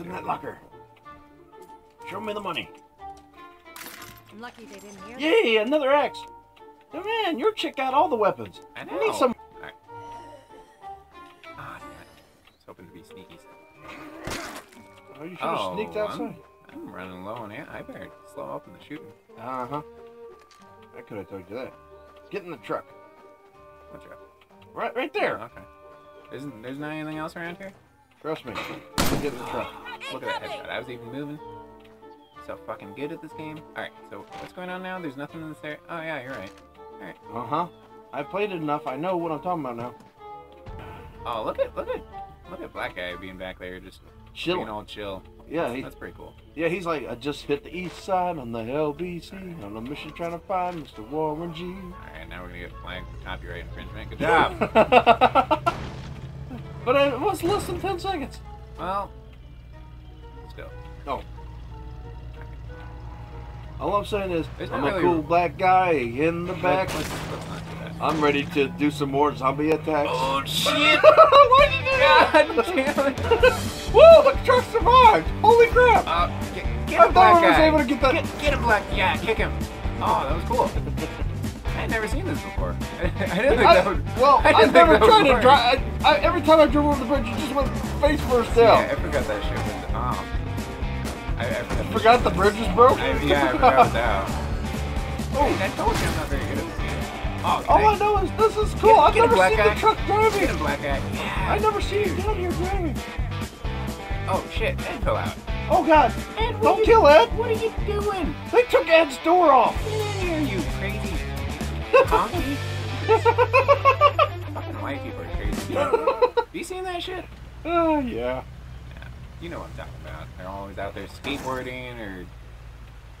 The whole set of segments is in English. in that locker. Show me the money. I'm lucky they didn't hear me. Yay, another axe. Oh, man, your chick got all the weapons. I know. I need some. Right. Ah, damn it. I was hoping to be sneaky. Oh, you should have sneaked outside. I'm running low on I better slow up in the shooting. Uh-huh. I could have told you that. Get in the truck. What truck? Right there. Oh, okay. There's not anything else around here? Trust me. Get in the truck. Look at that headshot. I was even moving. So fucking good at this game. Alright, so what's going on now? There's nothing in this area. Oh, yeah, you're right. Alright. Uh-huh. I played it enough. I know what I'm talking about now. Oh, look at Black Guy being back there just chilling. Being all chill. Yeah, that's pretty cool. Yeah, he's like, I just hit the east side on the LBC on a mission trying to find Mr. Warren G. Alright, now we're gonna get flagged for copyright infringement. Good job! But it was less than 10 seconds. Well, let's go. Oh. All I'm saying is, I'm a cool black guy in the back. I'm ready to do some more zombie attacks. Oh, shit! Why'd you do that? God damn it! Whoa, the truck survived! Holy crap! Get a black guy. I was able to get that. Get a black guy. Yeah, kick him. Oh, that was cool. I had never seen this before. I didn't think that would work. Every time I drove over the bridge, it just went face first down. Yeah, I forgot that shit. But, I forgot the bridge is broken? I forgot that. Oh, I told you I'm not very good at this game. Oh, all I know is this is cool. I've never seen the truck driving. Get a black guy. Yeah. I never seen it down here driving. Oh shit, Ed fell out. Oh god. Ed, don't kill Ed. What are you doing? They took Ed's door off. Get in here, you crazy honky. Fucking white people are crazy. Have you seen that shit? Oh, yeah. You know what I'm talking about. They're always out there skateboarding or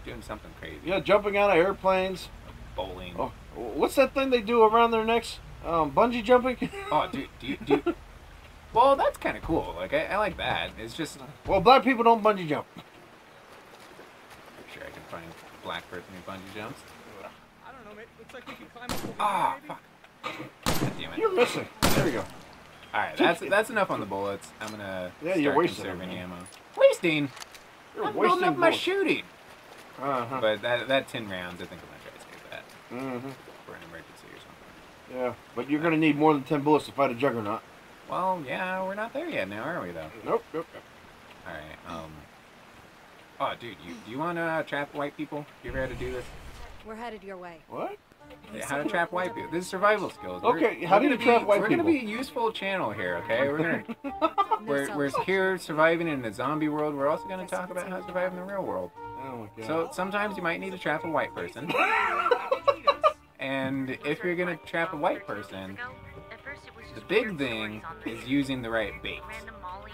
doing something crazy. Yeah, jumping out of airplanes. Bowling. Oh, what's that thing they do around their necks? Bungee jumping? Oh, dude. Well, that's kind of cool. Like, I like that. It's just... Well, black people don't bungee jump. I'm sure I can find a black person who bungee jumps. I don't know, mate. Looks like we can climb up. Ah, fuck. God damn it. You're missing. There we go. Alright, that's enough on the bullets. I'm gonna start conserving ammo. Wasting? I'm building up my shooting. Uh-huh. But that 10 rounds, I think I'm gonna try to save that. Mm-hmm. For an emergency or something. Yeah, but you're gonna need more than 10 bullets to fight a juggernaut. Well, yeah, we're not there yet now, are we though? Nope. Alright, oh dude, do you wanna trap white people? You ever had to do this? We're headed your way. What? How to trap white people. This is survival skills. Okay, how do you trap white people? We're going to be a useful channel here, okay? We're here surviving in the zombie world. We're also going to talk about how to survive in the real world. Oh my god. So sometimes you might need to trap a white person. And if you're going to trap a white person, the big thing is using the right bait.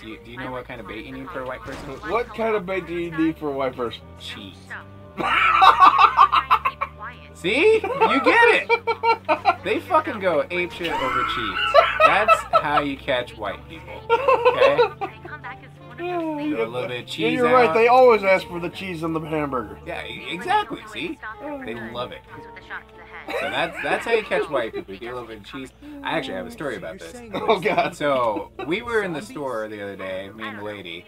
Do you know what kind of bait you need for a white person? What kind of bait do you need for a white person? Cheese. See? You get it! They fucking go apeshit over cheese. That's how you catch white people. Okay? Throw a little bit of cheese out. Yeah, you're right. They always ask for the cheese on the hamburger. Yeah, exactly. See? They love it. So that's how you catch white people. You get a little bit of cheese. I actually have a story about this. Oh, God. So we were in the store the other day, me and the lady,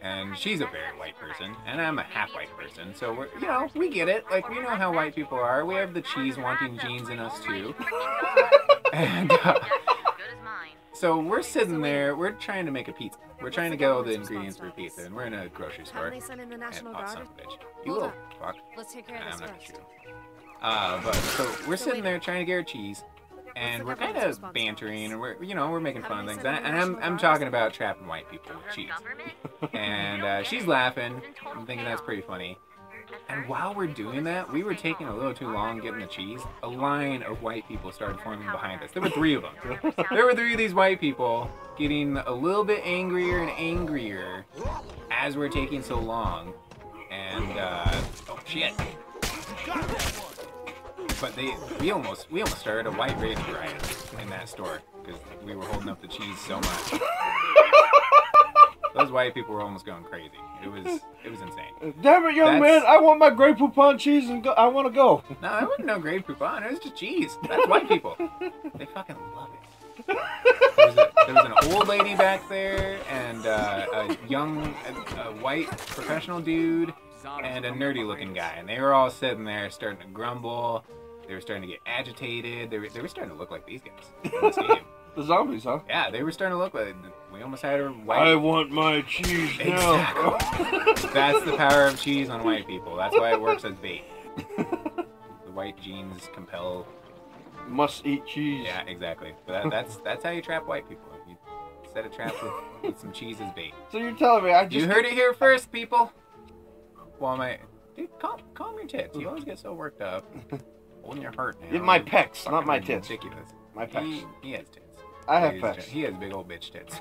and she's a very white person, and I'm a half-white person. So, we get it. Like, we know how white people are. We have the cheese-wanting genes in us, too. And, so we're sitting there, we're trying to make a pizza. We're trying to get all the ingredients for pizza, and we're in a grocery store. And, son of a bitch. You little fuck. Let's take care of this first. But so we're sitting there trying to get our cheese, and we're kind of bantering, and we're making fun of things, and I'm talking about trapping white people with cheese, and she's laughing. I'm thinking that's pretty funny. And while we're doing that, we were taking a little too long getting the cheese. A line of white people started forming behind us. There were three of them. There were three of these white people getting a little bit angrier and angrier as we're taking so long. And oh shit. But we almost started a white race riot in that store because we were holding up the cheese so much. Those white people were almost going crazy. It was insane. Damn it, young man! I want my Grey Poupon cheese and I want to go. No, I wasn't no Grey Poupon. It was just cheese. That's white people. They fucking love it. There was an old lady back there, and a young, a white professional dude, and a nerdy-looking guy. And they were all sitting there starting to grumble. They were starting to get agitated. They were starting to look like these guys in this game. The zombies, huh? Yeah, they were starting to look like... We almost had her white... I want my cheese now! Exactly. That's the power of cheese on white people. That's why it works as bait. The white genes compel... Must eat cheese. Yeah, exactly. But that's how you trap white people. You set a trap with some cheese as bait. So you're telling me I just... You heard it here first, people! Well, my... Dude, calm your tits. You always get so worked up. Holding your heart now. It's my pecs, not my tits. Ridiculous. My pecs. He has tits. I have pecs. He has big old bitch tits.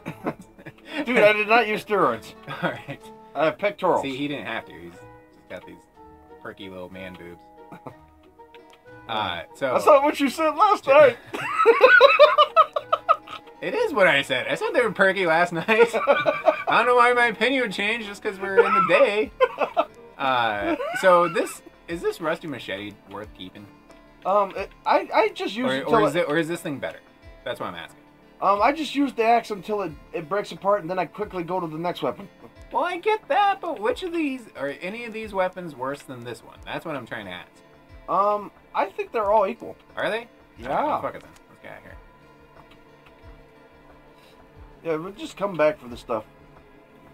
Dude, I did not use steroids. All right. I have pectorals. See, he didn't have to. He's just got these perky little man boobs. So that's not what you said last night. It is what I said. I said they were perky last night. I don't know why my opinion would change just because we're in the day. So is this rusty machete worth keeping? I just use it until or is this thing better? That's what I'm asking. I just use the axe until it breaks apart, and then I quickly go to the next weapon. Well, I get that, but which of these, are any of these weapons worse than this one? That's what I'm trying to ask. I think they're all equal. Are they? Yeah. All right, fuck it then. Let's get out of here. Yeah, we'll just come back for the stuff.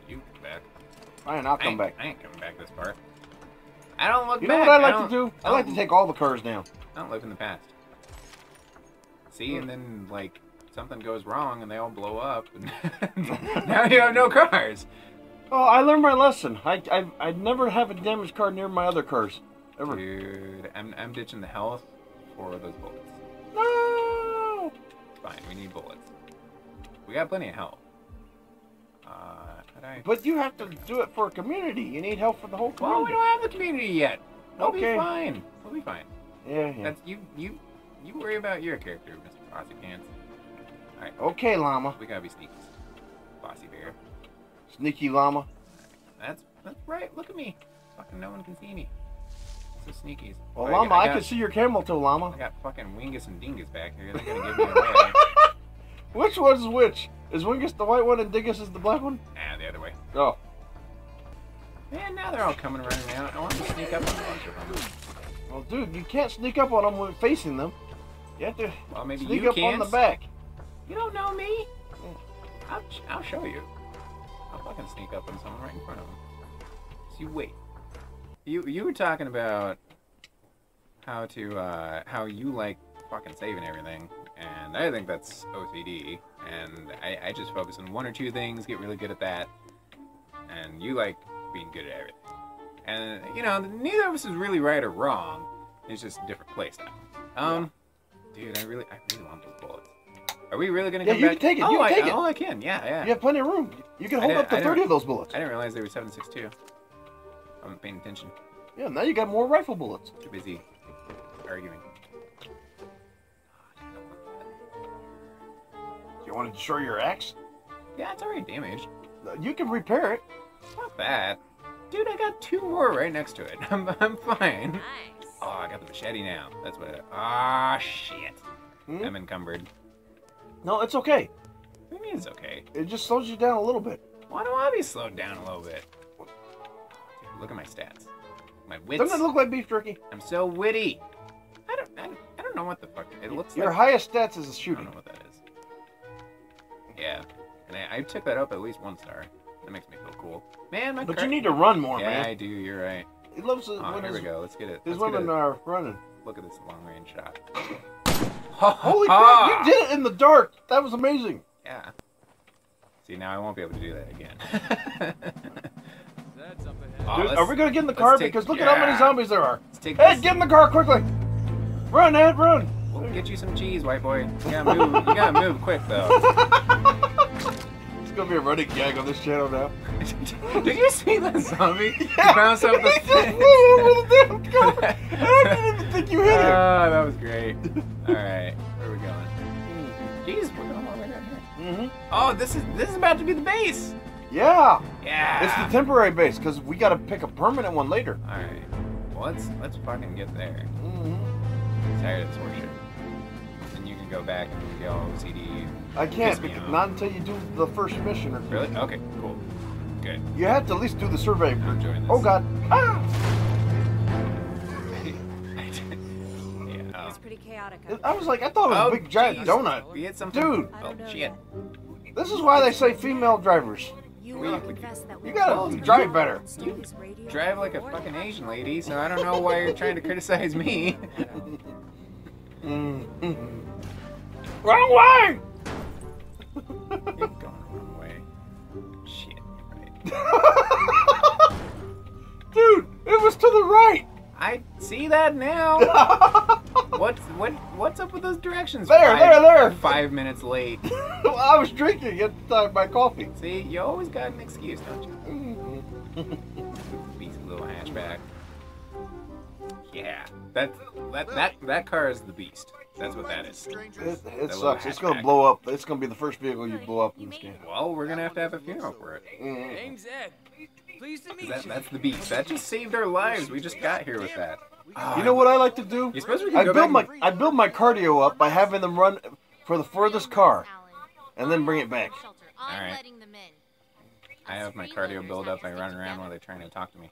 You come back. Fine, I'll come back. I ain't coming back this far. I don't look back. You know what I like to do? I like to take all the cars down. I don't look in the past. See, and then, like, something goes wrong and they all blow up. And now you have no cars. Oh, I learned my lesson. I never have a damaged car near my other cars. Ever. Dude, I'm ditching the health for those bullets. No! Fine, we need bullets. We got plenty of health. But you have to do it for a community. You need help for the whole community. Well, we don't have the community yet. We'll be fine. We'll be fine. Yeah. That's, you worry about your character, Mr. Bossy Pants. All right. Okay, Llama. We gotta be sneaky. Bossy Bear. Sneaky Llama. Right. That's right. Look at me. Fucking no one can see me. So sneakies. Well, Llama, I can see your camel toe, Llama. I got fucking Wingus and Dingus back here. They're gonna give me away. Which one's which? Is Wingus the white one and Dingus is the black one? Nah, the other way. Oh. Man, now they're all coming running out. I want to sneak up on a bunch of them. Well, dude, you can't sneak up on them when facing them. You have to sneak up on the back. You don't know me. I'll show you. I'll fucking sneak up on someone right in front of them. So you wait. You were talking about how to how you like fucking saving everything, and I think that's OCD. And I just focus on one or two things, get really good at that, and you like being good at everything. And you know, neither of us is really right or wrong. It's just a different play style. Dude, I really want those bullets. Are we really gonna? Yeah, you can take it. You take it. Oh, I can. Yeah. You have plenty of room. You can hold up to 30 of those bullets. I didn't realize they were 7.62. I wasn't paying attention. Yeah, now you got more rifle bullets. Too busy arguing. You want to destroy your axe? Yeah, it's already damaged. You can repair it. Not bad. Dude, I got two more right next to it. I'm fine. Nice. Oh, I got the machete now. That's what I... Ah, shit. Hmm? I'm encumbered. No, it's okay. What do you mean it's okay? It just slows you down a little bit. Why do I be slowed down a little bit? Look at my stats. My wits. Doesn't it look like beef jerky? I'm so witty. I don't know what the fuck it looks like. Your highest stats is a shooter. I don't know what that is. Yeah. And I took that up at least 1 star. That makes me feel cool. Man, my you need to run more, man. Yeah, I do. You're right. He loves it. Oh, here we go. Let's get it. These women are running. Look at this long-range shot. Holy crap! You did it in the dark. That was amazing. Yeah. See, now I won't be able to do that again. Dude, are we gonna get in the car? Because look at how many zombies there are. Hey, get in the car quickly! Run, Ed, run! We'll get you some cheese, white boy. You gotta move. You gotta move quick, though. It's gonna be a running gag on this channel now. Did you see that zombie? Yeah, bounce up the fence. I didn't even think you hit him. Oh, that was great. All right, where are we going? Jeez, we're going all the way down here. Oh, this is about to be the base. Yeah. It's the temporary base because we gotta pick a permanent one later. All right. Well, let's fucking get there. I'm tired of this worship. And you can go back and go OCD. I can't, because not until you do the first mission. Or really? Okay, cool. Good. You have to at least do the survey. I'm enjoying this. Oh, God. Ah! Yeah, it's pretty chaotic. I was like, I thought it was a big, giant donut. We had something. Dude. Oh, shit. Yet. This is why they say female drivers. You gotta drive better. You drive like a fucking Asian lady, so I don't know why you're trying to criticize me. Wrong way! You're going the wrong way. Shit, right. Dude, it was to the right! I see that now! What's up with those directions? There! 5 minutes late. Well, I was drinking at the time my coffee. See, you always got an excuse, don't you? Beats a little hatchback. Yeah, that car is the beast. That's what that is. It sucks. It's gonna blow up. It's gonna be the first vehicle you blow up in this game. Well, we're gonna have to have a funeral for it. Name's Ed. Pleased to meet you. That's the beast. That just saved our lives. We just got here with that. You know what I like to do? I build my cardio up by having them run for the furthest car, and then bring it back. All right. I have my cardio build up. I run around while they're trying to talk to me.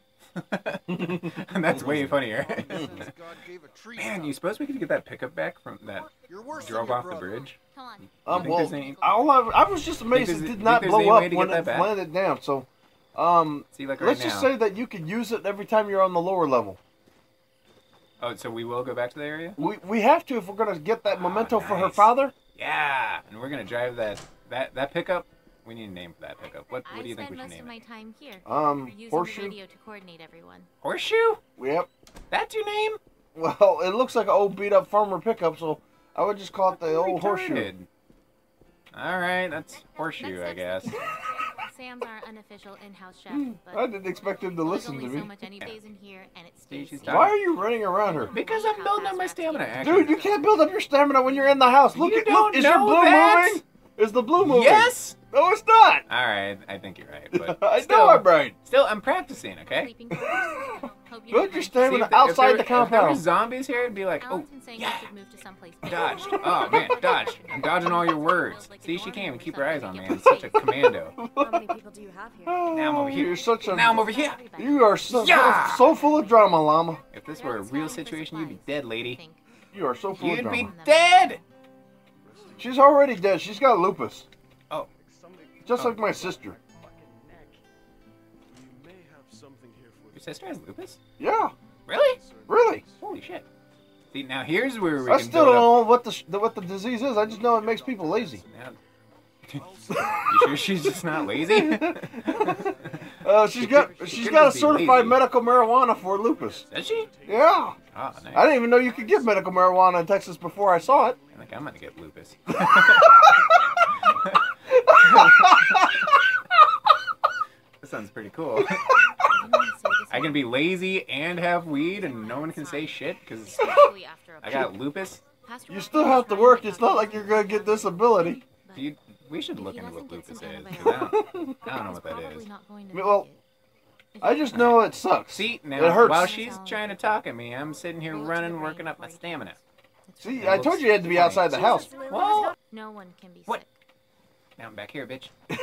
And that's way funnier. Man, you suppose we could get that pickup back from that drove off the bridge? Well, I was just amazed it did not blow up when it landed down. So, let's just say that you can use it every time you're on the lower level. Oh, so we will go back to the area? We have to if we're gonna get that memento for her father. Yeah, and we're gonna drive that pickup. We need a name for that pickup. What do you think we should name it? I spend most of my time here. Horseshoe. Using the radio to coordinate everyone. Horseshoe? Yep. That's your name? Well, it looks like an old beat-up farmer pickup, so I would just call it the old Horseshoe. All right, that's Horseshoe, I guess. Sam's our unofficial in-house chef. But I didn't expect him to listen to me. So much in here, and it's why are you running around her? Because I'm building up my stamina. Dude, you can't build up your stamina when you're in the house. Look at you. Is your blue moving? Is the blue moving? Yes. No, it's not. All right, I think you're right. But I know I'm right. Still, I'm practicing. Okay. Build your stamina outside the compound. If there were zombies here, it'd be like, oh, yeah. Dodged. Oh man, dodged. I'm dodging all your words. See, she can't even keep her eyes on me. I'm such a commando. How many people do you have here? Now I'm over here. You're such a. Now I'm over here. You are so full of drama, Llama. If this were a real situation, you'd be dead, lady. You are so full of drama. You'd be dead. She's already dead. She's got lupus. Just like my sister. Your sister has lupus? Yeah. Really? Really. Holy shit. See, now here's where we I still don't know what the disease is. I just know it makes people lazy. You sure she's just not lazy? she's got a certified medical marijuana for lupus. Does she? Yeah. Oh, nice. I didn't even know you could get medical marijuana in Texas before I saw it. I think I'm going to get lupus. That sounds pretty cool. I can be lazy and have weed and no one can say shit because I got lupus. You still have to work. It's not like you're going to get disability. We should look into what lupus is. I don't know what that is. Well, I just know it sucks. See, now, it hurts. While she's trying to talk at me, I'm sitting here running, working up my stamina. See, I told you you had to be outside the house. Well, no one can be sick. Now I'm back here, bitch. So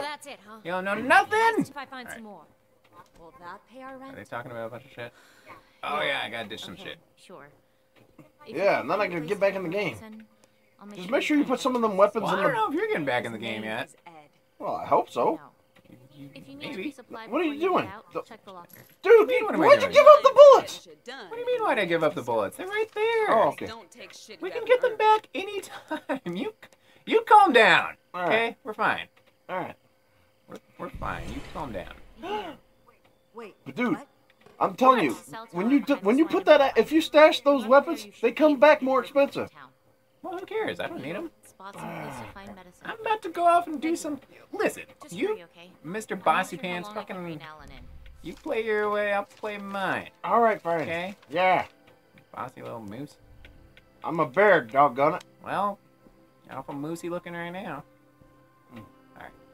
that's it, huh? You don't know nothing! If I find some more. Will that pay our rent? Are they talking about a bunch of shit? Yeah. Oh yeah, I gotta ditch some shit. Sure. Yeah, and then I can get back in the game. Just make sure you put some of them weapons in the... I don't know if you're getting back in the game yet. Well, I hope so. Maybe. What are you doing? Dude, why'd you give up the bullets? What do you mean why'd I give up the bullets? They're right there. Oh, okay. We can get them back anytime. You calm down. All right. Okay, we're fine. All right, we're fine. You calm down. Wait, but dude, what? I'm telling you, when you put that, if you stash those weapons, they come back more expensive. Well, who cares? I don't need them. I'm about to go off and do some. Listen, you, Mr. Bossy Pants, fucking. You play your way, I'll play mine. All right, fine. Okay. Yeah. Bossy little moose. I'm a bear, doggone it. Well, alpha moosey looking right now.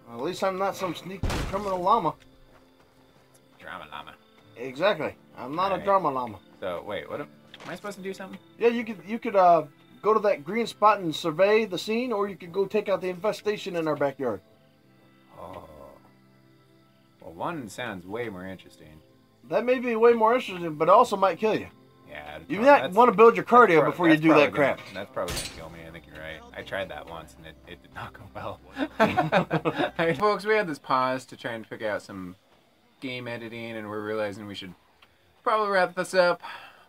Well, at least I'm not some sneaky criminal llama. Drama llama. Exactly. I'm not a drama llama. So wait, what am I supposed to do something? Yeah, you could go to that green spot and survey the scene, or you could go take out the infestation in our backyard. Oh. Well, one sounds way more interesting. That may be way more interesting, but it also might kill you. Yeah. You might want to build your cardio before you do that crap. That's probably going to kill me. I think you're right. I tried that once, and it did not go well. All right, folks, we had this pause to try and figure out some game editing, and we're realizing we should probably wrap this up.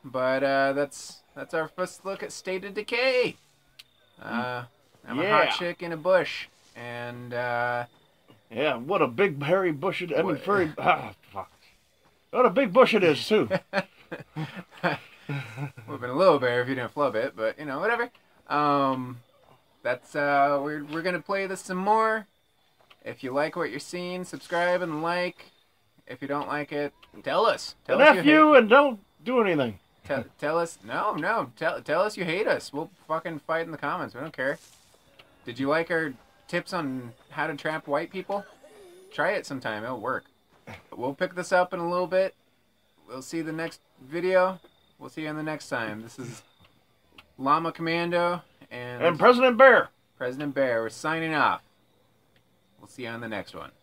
But that's our first look at State of Decay. I'm a hot chick in a bush, and yeah, what a big hairy bush it is. I mean, furry. Fuck. What a big bush it is too. Would've been a little better if you didn't flub it, but you know, whatever. That's we're gonna play this some more. If you like what you're seeing, subscribe and like. If you don't like it, tell us. Tell us you hate you and don't do anything. Tell us tell us you hate us. We'll fucking fight in the comments. We don't care. Did you like our tips on how to trap white people? Try it sometime. It'll work. But we'll pick this up in a little bit. We'll see the next video. We'll see you in the next time. This is Llama Commando and President Bear. President Bear. We're signing off. We'll see you on the next one.